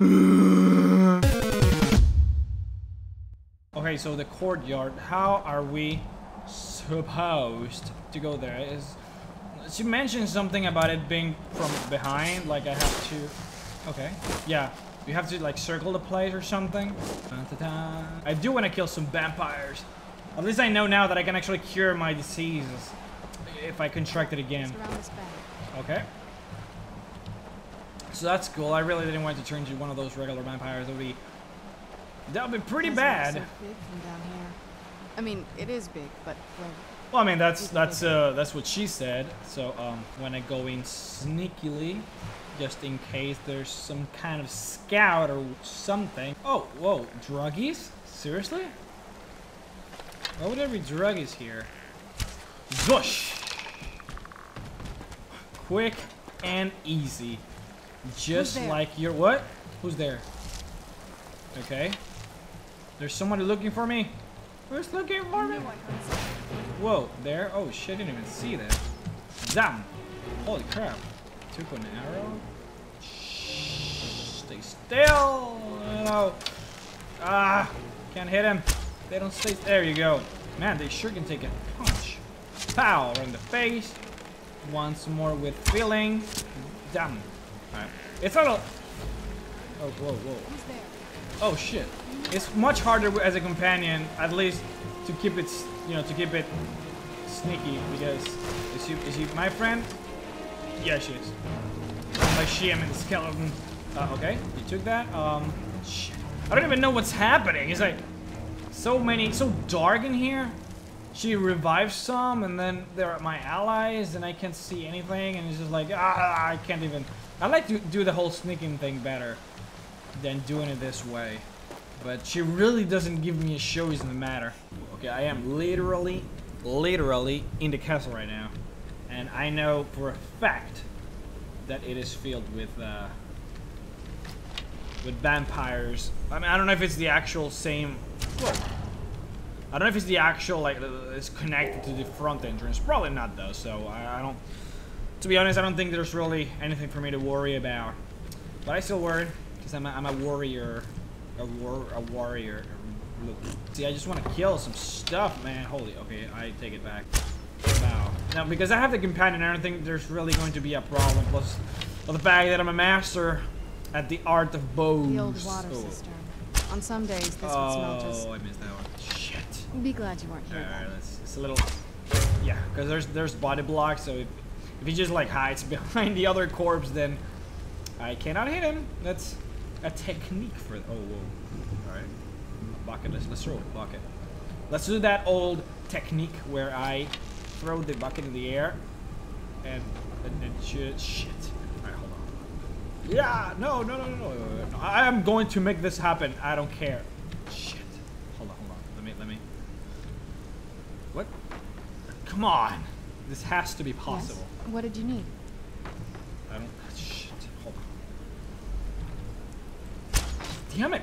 Okay, so the courtyard, how are we supposed to go there? She mentioned something about it being from behind, like I have to... Okay, yeah. You have to like circle the place or something. Ta-ta. I do want to kill some vampires. At least I know now that I can actually cure my diseases if I contract it again. Okay. So that's cool. I really didn't want to turn into one of those regular vampires. That would be pretty bad. So big from down here. I mean, it is big, but like, well, I mean that's what she said. So when I go in sneakily, just in case there's some kind of scout or something. Oh, whoa, druggies? Seriously? Why would there be druggies here? Gosh! Quick and easy. Just like your what? Who's there? Okay. There's somebody looking for me. Who's looking for me? Whoa, there. Oh shit, I didn't even see that. Damn. Holy crap. Took an arrow. Shh, stay still. No. Ah, can't hit him. They don't stay. There you go. Man, they sure can take a punch. Pow, right in the face. Once more with feeling. Damn. Alright. It's not a. Oh, whoa, whoa. Oh shit. It's much harder as a companion, at least to keep it, you know, to keep it sneaky, because is she my friend? Yeah, she is. Like she, I mean, the skeleton. Okay, you took that. Shit. I don't even know what's happening. It's like so dark in here. She revives some, and then there are my allies, and I can't see anything, and it's just like I can't even. I like to do the whole sneaking thing better than doing it this way, but she really doesn't give me a choice in the matter. Okay, I am literally in the castle right now. And I know for a fact that it is filled with vampires. I mean, I don't know if it's the actual same. Whoa. I don't know if it's the actual like it's connected to the front entrance. Probably not though. So I don't. To be honest, I don't think there's really anything for me to worry about. But I still worry because I'm a warrior, a warrior. Look, see, I just want to kill some stuff, man. Holy. Okay, I take it back. Wow. Now, because I have the companion, I don't think there's really going to be a problem. Plus, well, the fact that I'm a master at the art of bows. The old water cistern. On some days, this would smell just... Oh, I missed that one. Shit. Be glad you weren't here. Alright, it's a little... Yeah, because there's body blocks, so if he just, like, hides behind the other corpse, then I cannot hit him. That's a technique for... Oh, whoa. Alright. Bucket. Let's throw a bucket. Let's do that old technique where I... throw the bucket in the air and shit. Alright, hold on. Yeah, no. I am going to make this happen. I don't care. Shit. Hold on. Let me. What? Come on. This has to be possible. Yes. What did you need? I don't. Shit. Hold on. Damn it.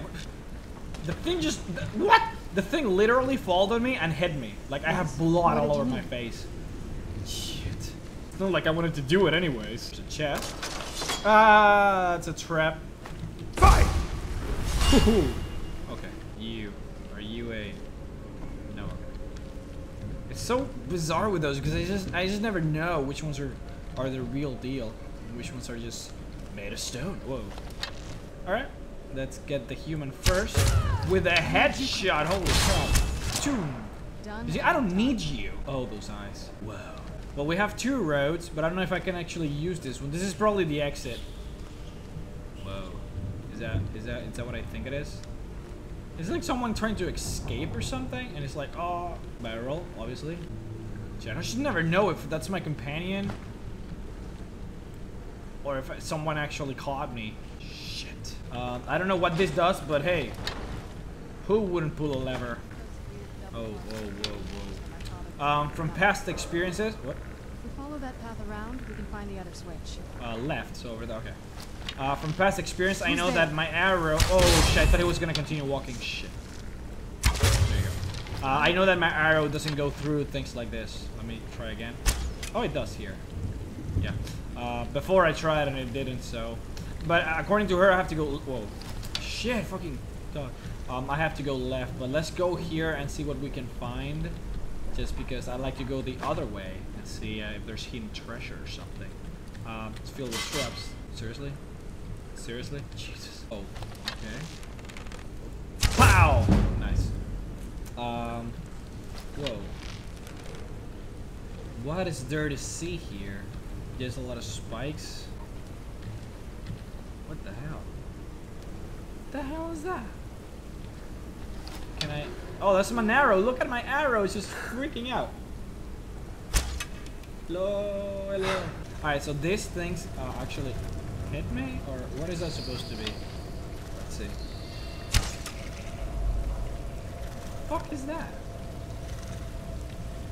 The thing just. What? The thing literally followed me and hit me. Like, yes. I have blood all over my face. Shit. It's not like I wanted to do it anyways. There's a chest. Ah, it's a trap. Bye! Okay. You. Are you a... No. Okay. It's so bizarre with those, because I just never know which ones are the real deal. And which ones are just made of stone. Whoa. Alright. Let's get the human first with a headshot. Holy crap. Two. You see, I don't need you. Oh, those eyes. Whoa. Well, we have two roads, but I don't know if I can actually use this one. This is probably the exit. Whoa. Is that what I think it is? Is it like someone trying to escape or something? And it's like, oh, barrel, obviously. See, I should never know if that's my companion or if someone actually caught me. I don't know what this does, but hey, who wouldn't pull a lever? Oh, whoa. From past experiences, what? If we follow that path around, we can find the other switch. Left, so over there, okay. From past experience, I know that my arrow, oh shit, I thought it was gonna continue walking, shit. There you go. I know that my arrow doesn't go through things like this. Let me try again. Oh, it does here. Yeah. Before I tried and it didn't, so. But according to her, I have to go... Whoa. Shit, fucking dog. I have to go left, but let's go here and see what we can find. Just because I'd like to go the other way and see if there's hidden treasure or something. It's filled with shrubs. Seriously? Seriously? Jesus. Oh, okay. Pow! Nice. Whoa. What is there to see here? There's a lot of spikes. What the hell? What the hell is that? Can I... Oh, that's my arrow. Look at my arrow. It's just freaking out. Hello, hello. Alright, so these things actually hit me? Or what is that supposed to be? Let's see. What the fuck is that?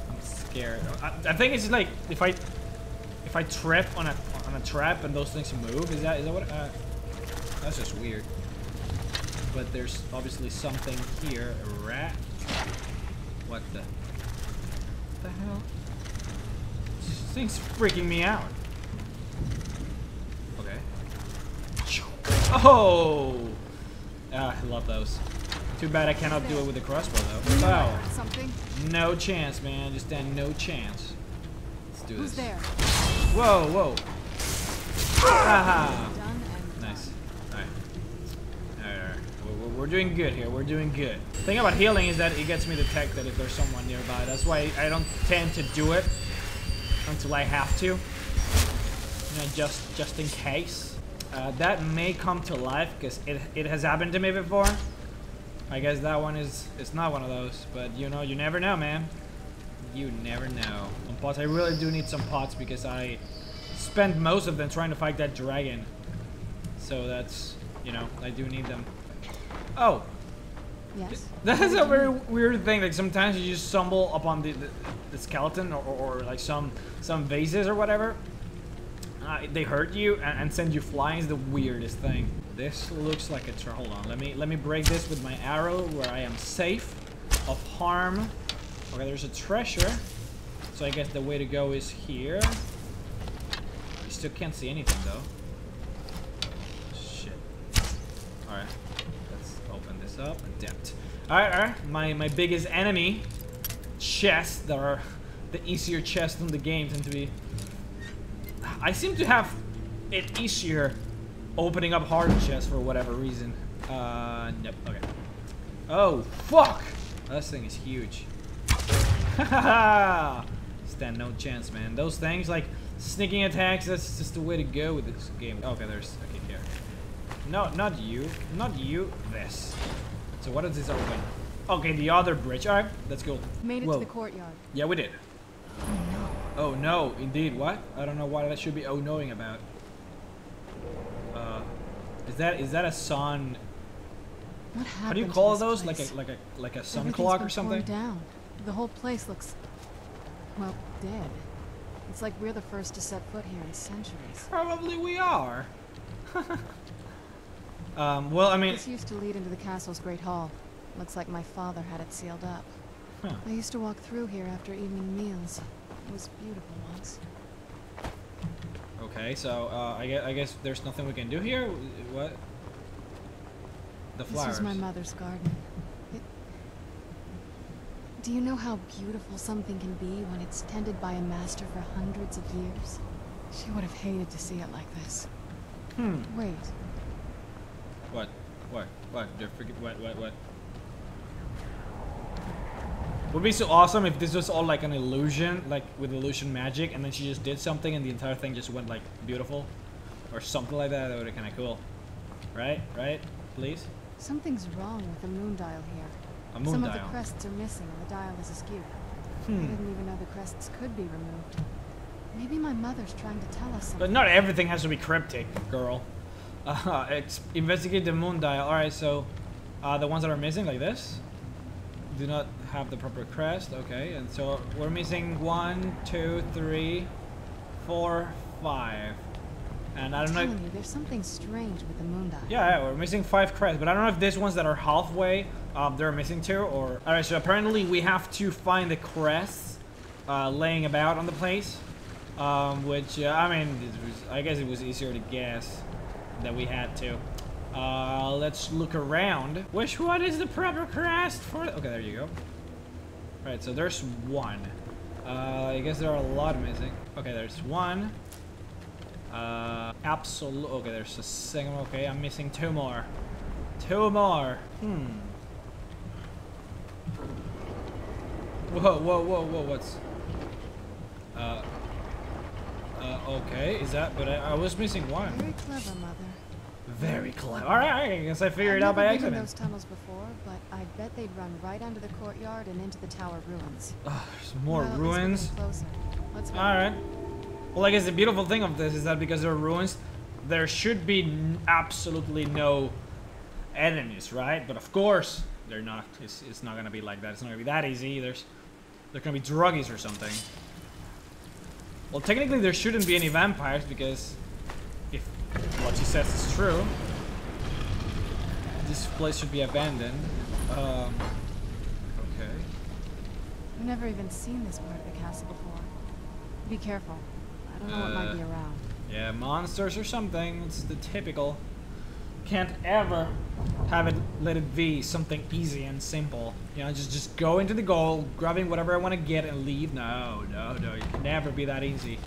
I'm scared. I think it's like if I trip on a trap and those things move. Is that what? That's just weird. But there's obviously something here. A rat. What the hell? This thing's freaking me out. Okay. Oh! I love those. Too bad I cannot do it with the crossbow though. Wow. No chance, man. Just stand no chance. Let's do this. Whoa, whoa. Haha. Nice. Alright. Alright. We're doing good here. We're doing good. The thing about healing is that it gets me detected if there's someone nearby. That's why I don't tend to do it until I have to. You know, just in case. That may come to life because it has happened to me before. I guess that one is not one of those, but you know, you never know, man. You never know. Some pots, I really do need some pots because I spend most of them trying to fight that dragon. So that's, you know, I do need them. Oh. Yes. That's a very weird thing. Like sometimes you just stumble upon the skeleton or like some vases or whatever. They hurt you and send you flying is the weirdest thing. This looks like a trap. Hold on, let me break this with my arrow where I am safe of harm. Okay, there's a treasure. So I guess the way to go is here. I still can't see anything though. Shit. Alright. Let's open this up. Attempt. Alright, my biggest enemy chests that are the easier chests in the game tend to be. I seem to have it easier opening up hard chests for whatever reason. Nope. Okay. Oh, fuck! This thing is huge. Stand no chance, man. Those things, like, sneaking attacks, that's just the way to go with this game. Okay, there's... Okay, here. No, not you. Not you. This. So what does this open? Okay, the other bridge. Alright, that's cool. Made it to the courtyard. Yeah, we did. Oh, no. Indeed. What? I don't know why that should be oh knowing about. Is that a sun? What happened? How do you call those? Like a sun clock or something? Down. The whole place looks, well, dead. It's like we're the first to set foot here in centuries. Probably we are. Well, I mean, this used to lead into the castle's great hall. Looks like my father had it sealed up. Huh. I used to walk through here after evening meals. It was beautiful once. Okay, so I guess there's nothing we can do here. What? The flowers. This is my mother's garden. Do you know how beautiful something can be when it's tended by a master for hundreds of years? She would have hated to see it like this. Hmm. Wait. What? What? What? What? It would be so awesome if this was all like an illusion, like with illusion magic, and then she just did something and the entire thing just went like beautiful or something like that. That would be kind of cool. Right? Right? Please? Something's wrong with the moon dial here. A moon dial. Some of the crests are missing and the dial is askew. I didn't even know the crests could be removed. Maybe my mother's trying to tell us something. But not everything has to be cryptic, girl. Investigate the moon dial. Alright, so the ones that are missing like this? Do not have the proper crest. Okay, and so we're missing 1, 2, 3, 4, 5. And I don't know. You, there's something strange with the moon dial. Yeah, we're missing 5 crests, but I don't know if these ones that are halfway, they're missing 2 or. All right, so apparently we have to find the crests laying about on the place, which I mean, I guess it was easier to guess that we had to. Let's look around. Which one is the proper crest for? Okay, there you go. Right, so there's one. I guess there are a lot missing. Okay, there's one. Absolute. Okay, there's a single. Okay, I'm missing two more. Two more. Whoa, whoa, whoa, whoa! What's? Okay, is that? But I was missing one. Very clever, mother. Very clever. All right, I guess I figured it out by accident. I've never been in those tunnels before, but I bet they'd run right under the courtyard and into the tower ruins. Oh, there's more ruins. All right. Well, I guess the beautiful thing of this is that because they're ruins, there should be absolutely no enemies, right? But of course, they're not. It's not gonna be like that. It's not gonna be that easy. They're gonna be druggies or something. Well, technically, there shouldn't be any vampires because if what she says is true, this place should be abandoned. Okay. I've never even seen this part of the castle before. Be careful. I don't know what might be around. Yeah, monsters or something. It's the typical. Can't ever have it. Let it be something easy and simple. You know, just go into the goal, grabbing whatever I want to get and leave. No, no, no. It can never be that easy.